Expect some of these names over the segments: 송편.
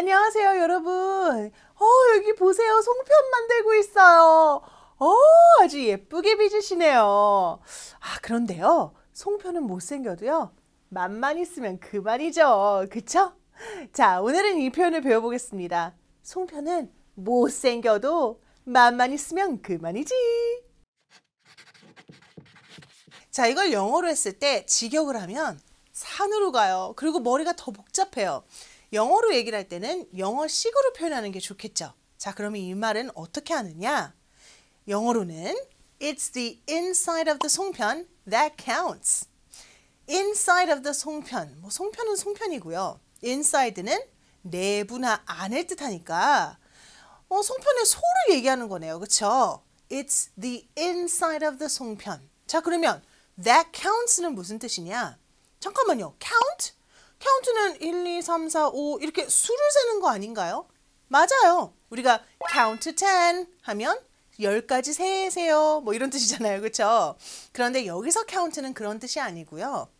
안녕하세요 여러분. 여기 보세요. 송편 만들고 있어요. 아주 예쁘게 빚으시네요. 그런데요, 송편은 못생겨도요 맛만 있으면 그만이죠. 그쵸? 자, 오늘은 이 표현을 배워보겠습니다. 송편은 못생겨도 맛만 있으면 그만이지. 자, 이걸 영어로 했을 때 직역을 하면 산으로 가요. 그리고 머리가 더 복잡해요. 영어로 얘기를 할 때는 영어식으로 표현하는 게 좋겠죠. 자, 그러면 이 말은 어떻게 하느냐? 영어로는 It's the inside of the 송편 that counts. Inside of the 송편. 송편은 송편이고요. Inside는 내부나 안을 뜻하니까 송편의 소를 얘기하는 거네요. 그렇죠? It's the inside of the 송편. 자, 그러면 that counts는 무슨 뜻이냐? 잠깐만요. count? count는 1, 2, 3, 4, 5 이렇게 수를 세는 거 아닌가요? 맞아요. 우리가 count 10 하면 10가지 세세요. 이런 뜻이잖아요. 그렇죠? 그런데 여기서 count는 그런 뜻이 아니고요.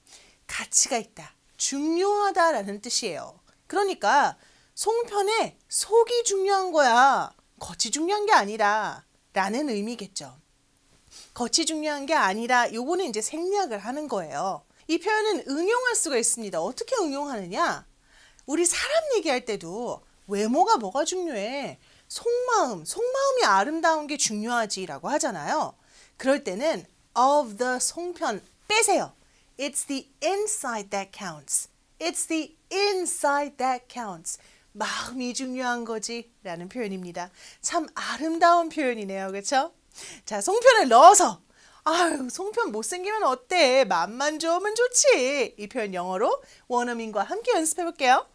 가치가 있다, 중요하다라는 뜻이에요. 그러니까 송편의 속이 중요한 거야. 겉이 중요한 게 아니라 라는 의미겠죠. 겉이 중요한 게 아니라 요거는 이제 생략을 하는 거예요. 이 표현은 응용할 수가 있습니다. 어떻게 응용하느냐? 우리 사람 얘기할 때도 외모가 뭐가 중요해? 속마음이 아름다운 게 중요하지 라고 하잖아요. 그럴 때는 of the 송편 빼세요. It's the inside that counts. It's the inside that counts. 마음이 중요한 거지 라는 표현입니다. 참 아름다운 표현이네요. 그렇죠? 자, 송편을 넣어서 아유, 송편 못생기면 어때? 맛만 좋으면 좋지. 이 표현 영어로 원어민과 함께 연습해 볼게요.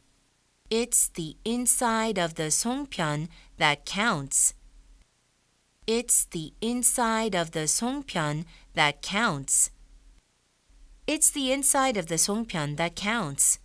It's the inside of the 송편 that counts. It's the inside of the 송편 that counts. It's the inside of the 송편 that counts.